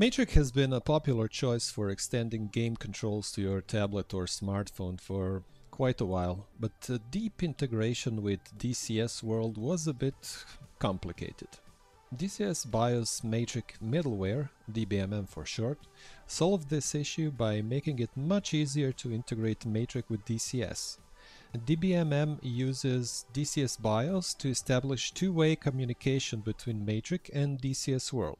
MATRIC has been a popular choice for extending game controls to your tablet or smartphone for quite a while, but a deep integration with DCS World was a bit complicated. DCS-BIOS-MATRIC-Middleware, DBMM for short, solved this issue by making it much easier to integrate MATRIC with DCS. DBMM uses DCS-BIOS to establish two-way communication between MATRIC and DCS World.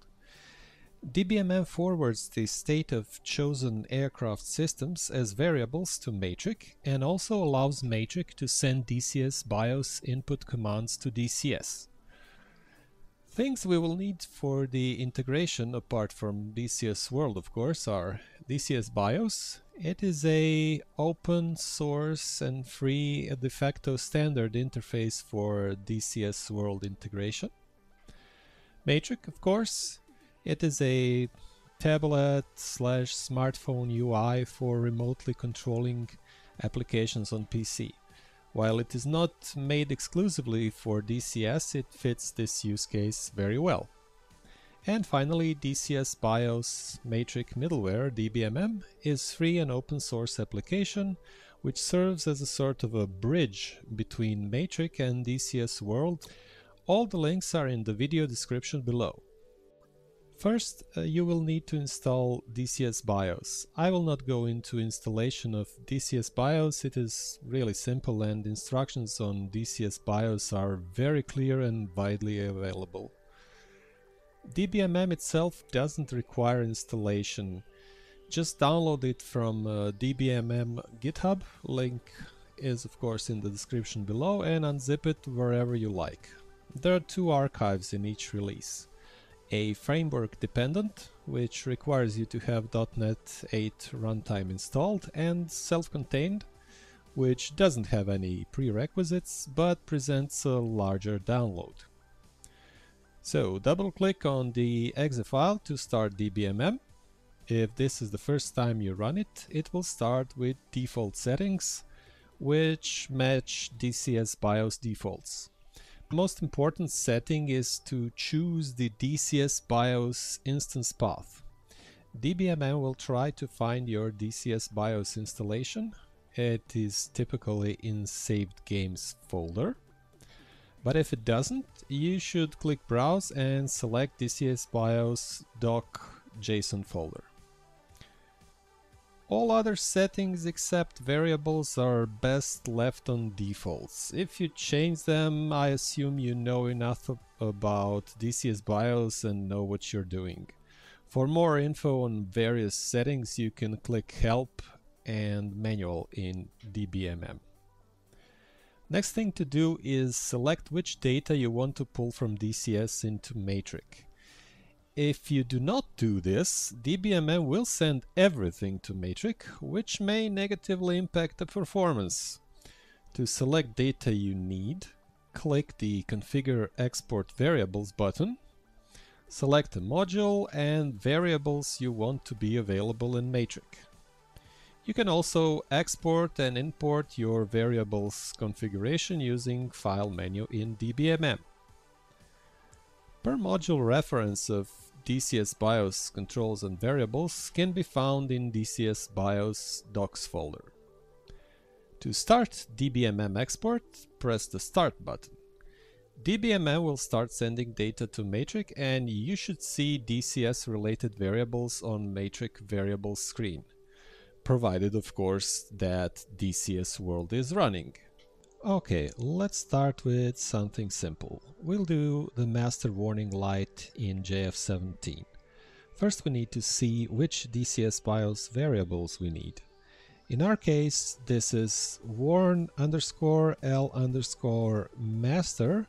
DBMM forwards the state of chosen aircraft systems as variables to MATRIC and also allows MATRIC to send DCS-BIOS input commands to DCS. Things we will need for the integration, apart from DCS World of course, are DCS-BIOS. It is an open source and free de facto standard interface for DCS World integration. MATRIC, of course. It is a tablet/smartphone UI for remotely controlling applications on PC. While it is not made exclusively for DCS, it fits this use case very well. And finally, DCS-BIOS-MATRIC-Middleware (DBMM) is free and open source application which serves as a sort of a bridge between MATRIC and DCS World. All the links are in the video description below. First, you will need to install DCS-BIOS. I will not go into installation of DCS-BIOS, it is really simple and instructions on DCS-BIOS are very clear and widely available. DBMM itself doesn't require installation. Just download it from DBMM GitHub, link is of course in the description below, and unzip it wherever you like. There are two archives in each release. A framework dependent, which requires you to have .NET 8 runtime installed, and self-contained, which doesn't have any prerequisites but presents a larger download. So double-click on the exe file to start DBMM. If this is the first time you run it, it will start with default settings, which match DCS BIOS defaults. The most important setting is to choose the DCS BIOS instance path. DBMM will try to find your DCS BIOS installation. It is typically in Saved Games folder. But if it doesn't, you should click Browse and select DCS BIOS doc JSON folder. All other settings except variables are best left on defaults. If you change them, I assume you know enough about DCS BIOS and know what you're doing. For more info on various settings, you can click Help and Manual in DBMM. Next thing to do is select which data you want to pull from DCS into MATRIC. If you do not do this, DBMM will send everything to MATRIC, which may negatively impact the performance. To select data you need, click the Configure Export Variables button, select a module and variables you want to be available in MATRIC. You can also export and import your variables configuration using File menu in DBMM. Per module reference of DCS BIOS controls and variables can be found in DCS BIOS docs folder. To start DBMM export, press the Start button. DBMM will start sending data to MATRIC and you should see DCS related variables on MATRIC variables screen, provided of course that DCS World is running. Okay, let's start with something simple. We'll do the master warning light in JF17. First we need to see which DCS BIOS variables we need. In our case, this is warn_L_master,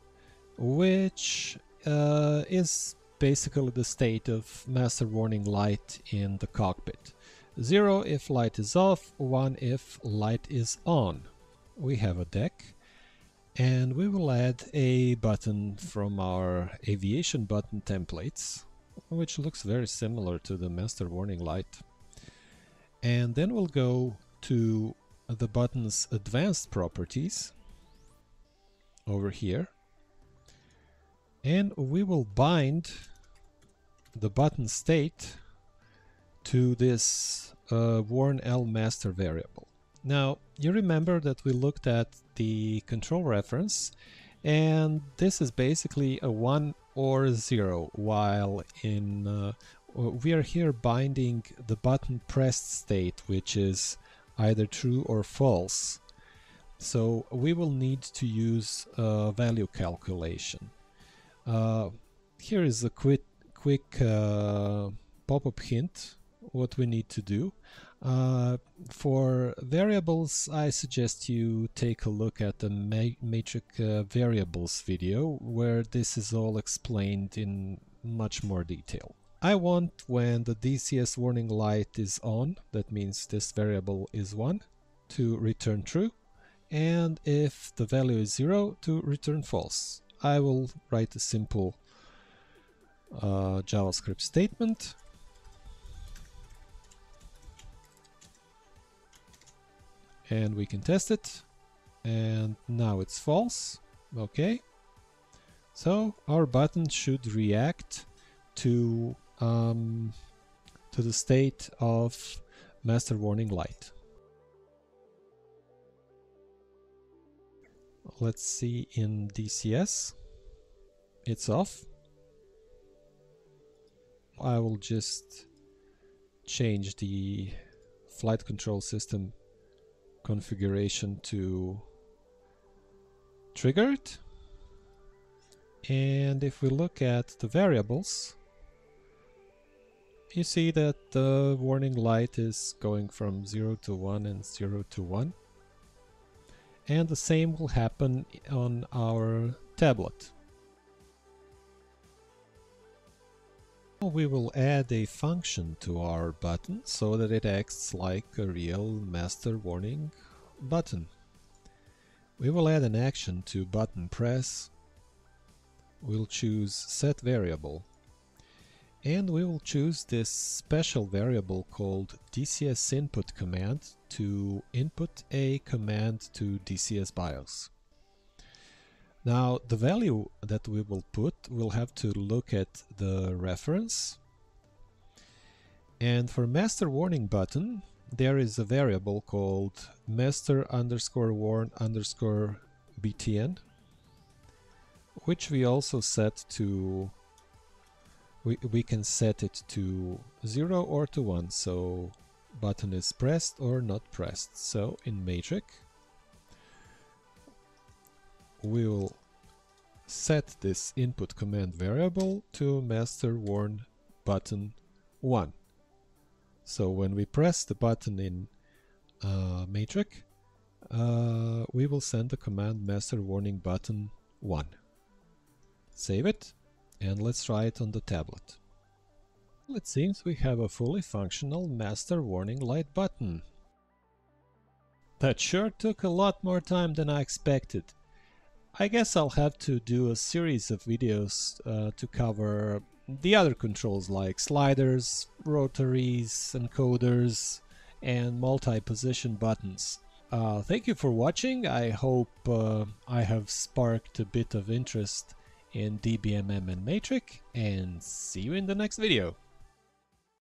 which is basically the state of master warning light in the cockpit. 0 if light is off, 1 if light is on. We have a deck and we will add a button from our aviation button templates, which looks very similar to the master warning light. And then we'll go to the button's advanced properties over here, and we will bind the button state to this warnL master variable. Now, you remember that we looked at the control reference, and this is basically a 1 or 0, while in we are here binding the button pressed state, which is either true or false. So we will need to use value calculation. Here is a quick pop-up hint what we need to do. For variables, I suggest you take a look at the matrix variables video, where this is all explained in much more detail. I want, when the DCS warning light is on, that means this variable is 1, to return true, and if the value is 0, to return false. I will write a simple JavaScript statement. And we can test it, and now it's false. Okay, so our button should react to the state of master warning light. Let's see in DCS. It's off. I will just change the flight control system configuration to triggered, and if we look at the variables, you see that the warning light is going from 0 to 1 and 0 to 1, and the same will happen on our tablet. We will add a function to our button so that it acts like a real master warning button. We will add an action to button press. We'll choose set variable, and we will choose this special variable called dcsInputCommand to input a command to DCS BIOS. Now, the value that we will put, we'll have to look at the reference. And for master warning button, there is a variable called master_warn_btn, which we also set to, we can set it to 0 or to 1, so button is pressed or not pressed. So in matrix, we will set this input command variable to master warn button 1. So when we press the button in matrix, we will send the command master warning button 1. Save it, and let's try it on the tablet. Well, it seems we have a fully functional master warning light button. That sure took a lot more time than I expected. I guess I'll have to do a series of videos to cover the other controls like sliders, rotaries, encoders, and multi-position buttons. Thank you for watching. I hope I have sparked a bit of interest in DBMM and MATRIC, and see you in the next video.